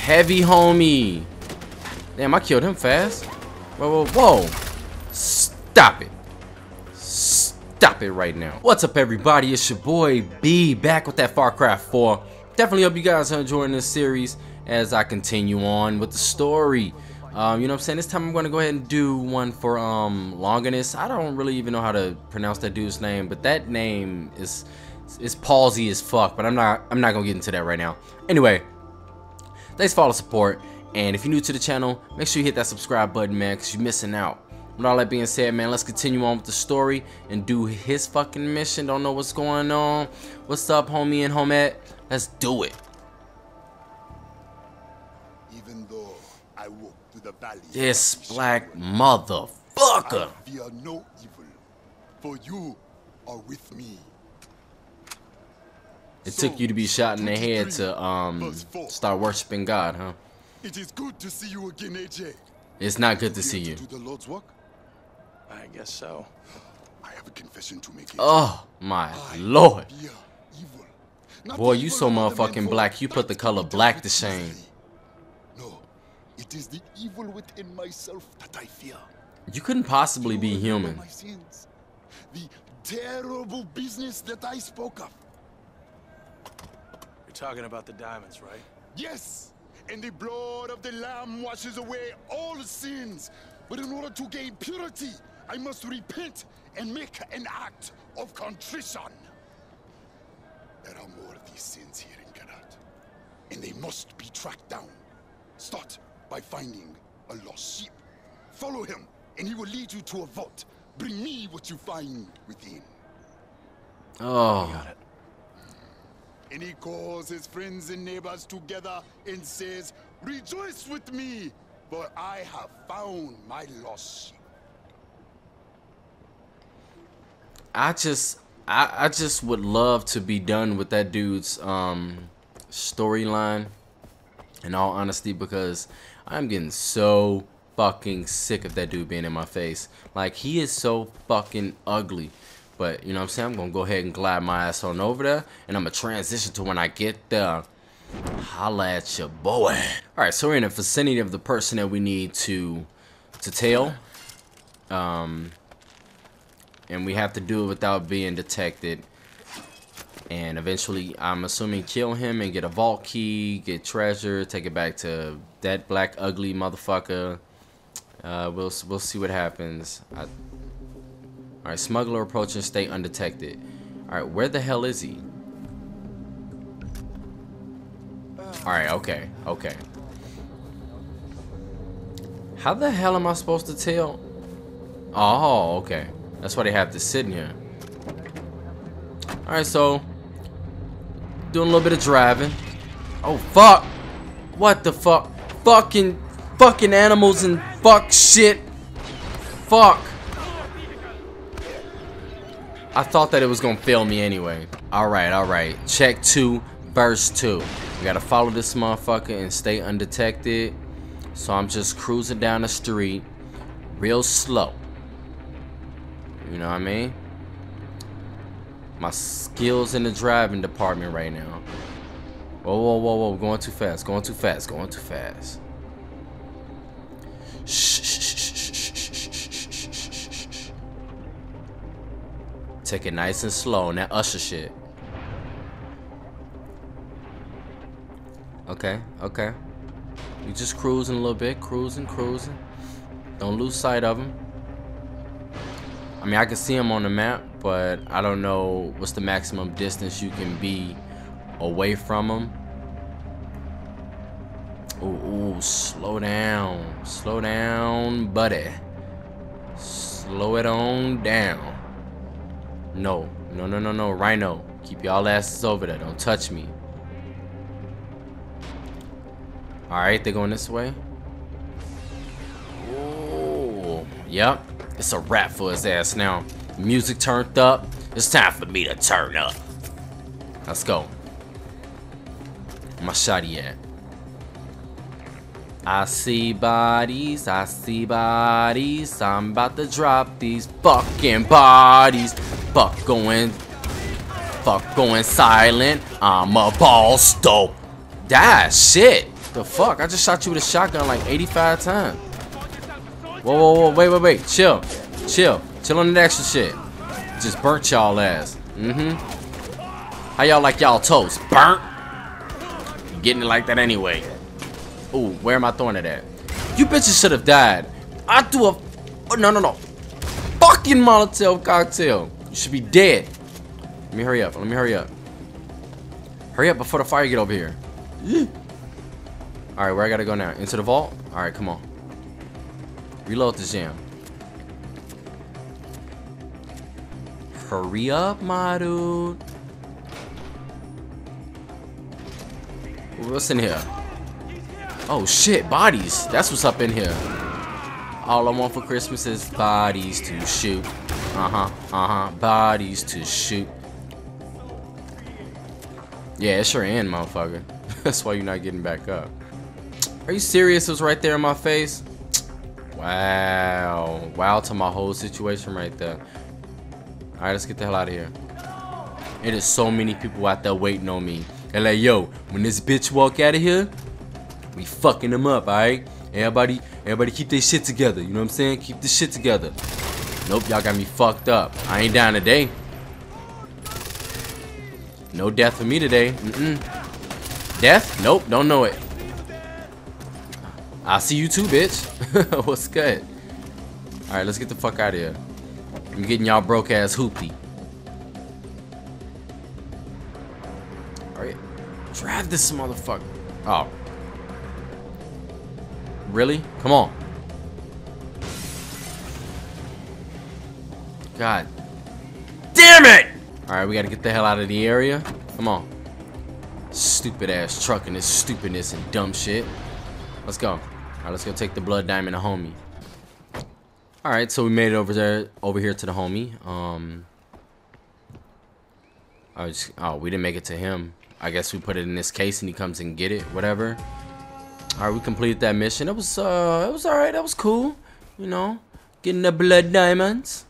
heavy, homie. Damn, I killed him fast. Whoa, whoa, whoa. Stop it. Stop it right now. What's up, everybody? It's your boy B, back with that Far Cry 4. Definitely hope you guys are enjoying this series as I continue on with the story. You know what I'm saying? This time I'm going to go ahead and do one for Longinus. I don't really even know how to pronounce that dude's name, but that name is palsy as fuck, but I'm not going to get into that right now. Anyway, thanks for all the support, and if you're new to the channel, make sure you hit that subscribe button, man, because you're missing out. With all that being said, man, let's continue on with the story and do his fucking mission. Don't know what's going on. What's up, homie and homette? Let's do it. Even though I walk through the valley, this black motherfucker, I fear no evil, for you are with me. It took you to be shot in the head to start worshiping God, huh? It is good to see you again, AJ. It's not good to see you. Do the Lord's work? I guess so. I have a confession to make. Oh my Lord! Boy, you so motherfucking black. You put the color black to shame. No, it is the evil within myself that I fear. You couldn't possibly be human. My sins, the terrible business that I spoke of. You're talking about the diamonds, right? Yes. And the blood of the Lamb washes away all sins. But in order to gain purity, I must repent and make an act of contrition. There are more of these sins here in Karat, and they must be tracked down. Start by finding a lost sheep. Follow him, and he will lead you to a vault. Bring me what you find within. Oh. You got it. And he calls his friends and neighbors together and says, "Rejoice with me, for I have found my lost sheep." I just would love to be done with that dude's storyline, in all honesty, because I'm getting so fucking sick of that dude being in my face. Like, he is so fucking ugly. But, you know what I'm saying, I'm going to go ahead and glide my ass on over there. And I'm going to transition to when I get there. Holla at your boy. Alright, so we're in the vicinity of the person that we need to tail. And we have to do it without being detected. And eventually, I'm assuming, kill him and get a vault key, get treasure, take it back to that black ugly motherfucker. We'll see what happens. Alright, smuggler approaching, stay undetected. Alright, where the hell is he? Alright, okay, okay. How the hell am I supposed to tell? Oh, okay. That's why they have this sitting here. Alright, so doing a little bit of driving. Oh, fuck! What the fuck? Fucking animals and fuck shit. Fuck. I thought that it was gonna fail me anyway. Alright, alright. Check 2, verse 2. We gotta follow this motherfucker and stay undetected. So I'm just cruising down the street real slow. You know what I mean? My skills in the driving department right now. Whoa, whoa, whoa, whoa. Going too fast, going too fast, going too fast. Shh, shh, shh. Take it nice and slow on that usher shit. Okay, okay. You just cruising a little bit, cruising, cruising. Don't lose sight of him. I mean, I can see him on the map, but I don't know what's the maximum distance you can be away from him. Ooh, ooh, slow down, buddy. Slow it on down. No, no, no, no, no, Rhino. Keep y'all asses over there. Don't touch me. Alright, they're going this way. Oh, yep. It's a wrap for his ass now. Music turned up. It's time for me to turn up. Let's go. Where my shotty at? I see bodies, I see bodies. I'm about to drop these fucking bodies. Fuck going silent. I'm a boss, dope. That shit. The fuck? I just shot you with a shotgun like 85 times. Whoa, whoa, whoa, wait, wait, wait. Chill. Chill. Chill on that extra shit. Just burnt y'all ass. Mm-hmm. How y'all like y'all toast? Burnt? You getting it like that anyway. Ooh, where am I throwing it at? You bitches should have died. I threw a... Oh, no, no, no. Fucking Molotov cocktail. You should be dead. Let me hurry up. Let me hurry up. Hurry up before the fire get over here. Alright, where I gotta go now? Into the vault? Alright, come on. Reload the jam. Hurry up, my dude. What's in here? Oh shit, bodies. That's what's up in here. All I want for Christmas is bodies to shoot. Bodies to shoot. Yeah, it's your end, motherfucker. That's why you're not getting back up. Are you serious? It was right there in my face. Wow. Wow to my whole situation right there. Alright, let's get the hell out of here. It is so many people out there waiting on me. They're like, yo, when this bitch walk out of here, we fucking them up, alright? Everybody keep their shit together. You know what I'm saying? Keep the shit together. Nope, y'all got me fucked up. I ain't down today. No death for me today. Death? Nope, don't know it. I'll see you too, bitch. What's good? Alright, let's get the fuck out of here. I'm getting y'all broke ass hoopty. Alright. Drive this motherfucker. Oh. Really? Come on. God. Damn it! Alright, we gotta get the hell out of the area. Come on. Stupid ass truck and this stupidness and dumb shit. Let's go. Alright, let's go take the blood diamond to homie. Alright, so we made it over here to the homie. We didn't make it to him. I guess we put it in this case and he comes and get it, whatever. Alright, we completed that mission. It was alright, that was cool. You know. Getting the blood diamonds.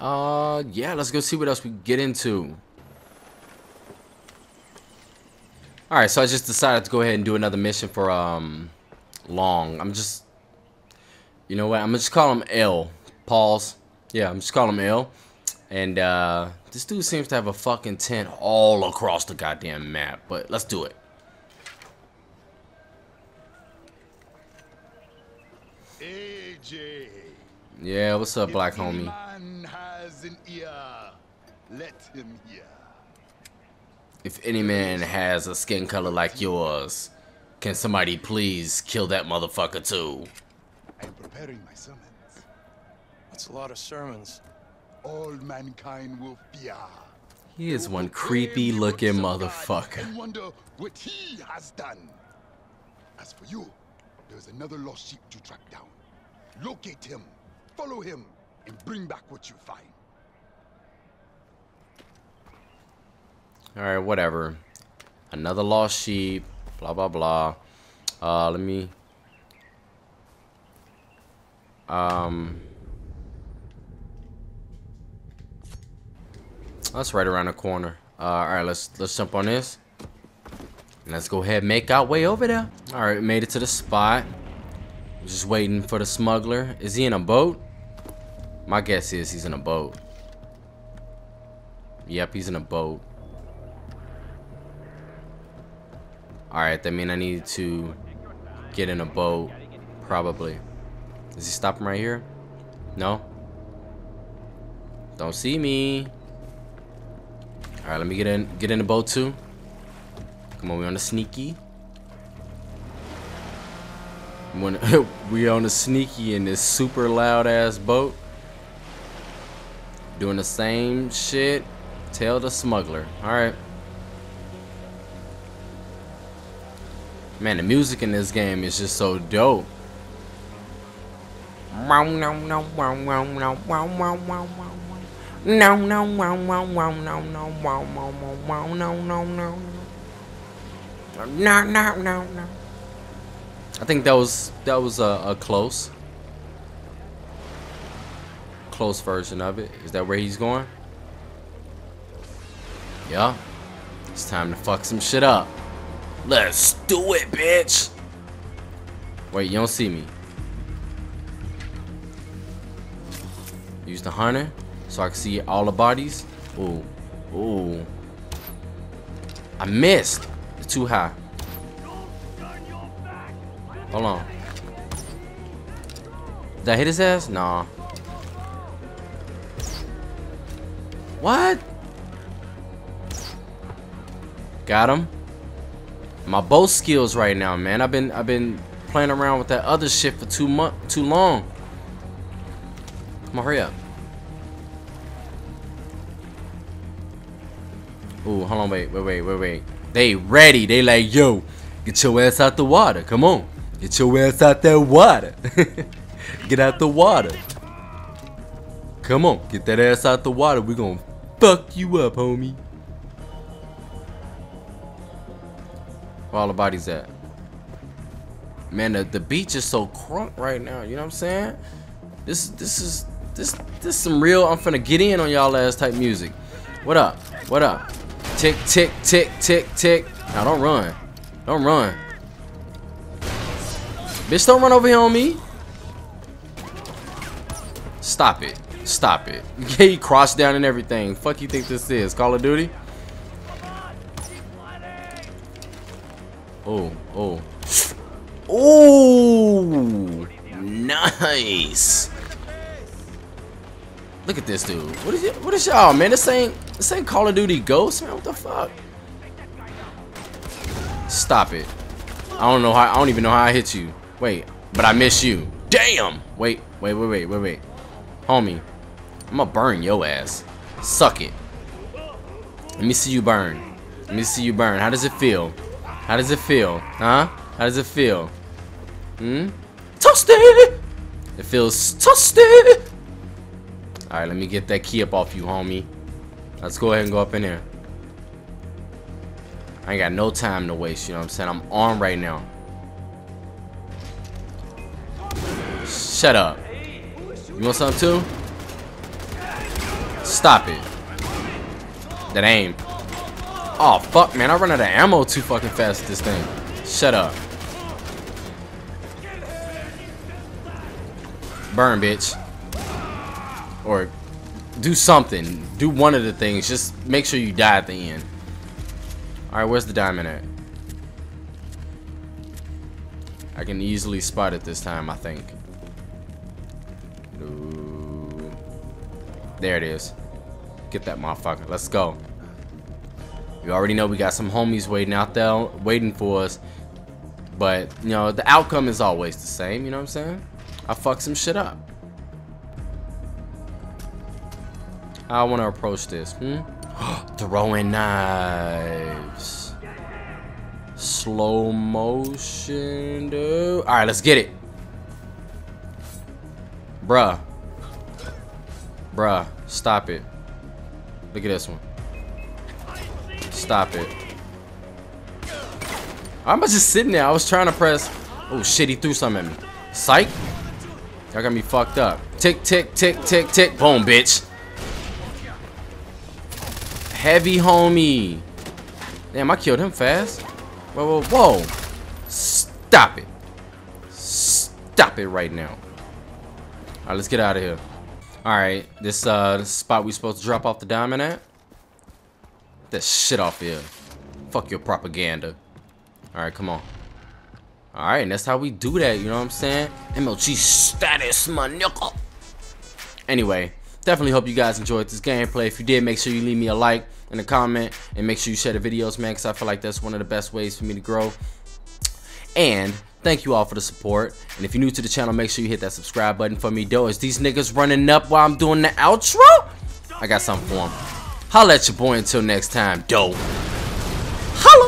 Yeah, let's go see what else we get into. Alright, so I just decided to go ahead and do another mission for Long. You know what? I'm gonna just call him L. Pause. Yeah, I'm just calling him L. And this dude seems to have a fucking tent all across the goddamn map. But let's do it. AJ. Yeah, what's up, black homie? Man has an ear, let him hear. If any man has a skin color like yours, can somebody please kill that motherfucker too? I'm preparing my sermons. That's a lot of sermons. All mankind will fear. He is one creepy looking motherfucker. I wonder what he has done. As for you, there's another lost sheep to track down. Locate him, follow him, and bring back what you find. Alright, whatever. Another lost sheep. Blah, blah, blah. Let me... That's right around the corner. Alright, let's jump on this. And let's go ahead and make our way over there. Alright, made it to the spot. Just waiting for the smuggler. Is he in a boat? My guess is he's in a boat. Yep, he's in a boat. Alright, that means I need to get in a boat, probably. Is he stopping right here? No? Don't see me. Alright, let me get in the boat too. Come on, we on the sneaky. We on the sneaky in this super loud ass boat. Doing the same shit. Tell the smuggler. Alright. Man, the music in this game is just so dope. No. I think that was a close version of it. Is that where he's going? Yeah. It's time to fuck some shit up. Let's do it, bitch. Wait, you don't see me. Use the hunter so I can see all the bodies. Ooh. Ooh. I missed. It's too high. Hold on. Did I hit his ass? Nah. What? Got him. My bow skills right now, man. I've been playing around with that other shit for too long. Come on, hurry up. Ooh, hold on, wait. They ready. They like, yo, get your ass out the water. Come on. Get your ass out that water. Get out the water. Come on, get that ass out the water. We're gonna fuck you up, homie. Where all the bodies at? Man, the beach is so crunk right now. You know what I'm saying? This is some real I'm finna get in on y'all ass type music. What up? What up? Tick, tick, tick, tick, tick. Now don't run. Don't run. Bitch, don't run over here on me. Stop it. Stop it. Yeah, you cross down and everything. Fuck you think this is? Call of Duty? Oh, oh. Oh! Nice. Look at this dude. What is y'all, man? This ain't Call of Duty Ghosts, man. What the fuck? Stop it. I don't even know how I hit you. Wait, but I miss you. Damn! Wait. Homie, I'ma burn your ass. Suck it. Let me see you burn. Let me see you burn. How does it feel? How does it feel? Huh? How does it feel? Hmm? Toasted! It feels toasted! Alright, let me get that key up off you, homie. Let's go ahead and go up in there. I ain't got no time to waste, you know what I'm saying? I'm armed right now. Shut up. You want something too? Stop it. That aim. Oh fuck, man, I run out of ammo too fucking fast with this thing. Shut up. Burn, bitch. Or do something. Do one of the things. Just make sure you die at the end. Alright, where's the diamond at? I can easily spot it this time, I think. Ooh. There it is. Get that motherfucker. Let's go. You already know we got some homies waiting out there, waiting for us. But, you know, the outcome is always the same. You know what I'm saying? I fuck some shit up. I want to approach this. Hmm? Throwing knives. Slow motion, dude. Alright, let's get it. Bruh. Bruh. Stop it. Look at this one. Stop it. I'm just sitting there. I was trying to press. Oh, shit. He threw something at me. Psych. Y'all got me fucked up. Tick, tick, tick, tick, tick. Boom, bitch. Heavy homie. Damn, I killed him fast. Whoa, whoa, whoa. Stop it. Stop it right now. All right, let's get out of here. All right, this spot we supposed to drop off the diamond at. Get that shit off here. Fuck your propaganda. All right, come on. All right, and that's how we do that. You know what I'm saying? MLG status, my nigga. Anyway, definitely hope you guys enjoyed this gameplay. If you did, make sure you leave me a like and a comment, and make sure you share the videos, man, because I feel like that's one of the best ways for me to grow. And thank you all for the support. And if you're new to the channel, make sure you hit that subscribe button for me. Though, is these niggas running up while I'm doing the outro? I got something for them. Holla at your boy until next time. Dope. Holla.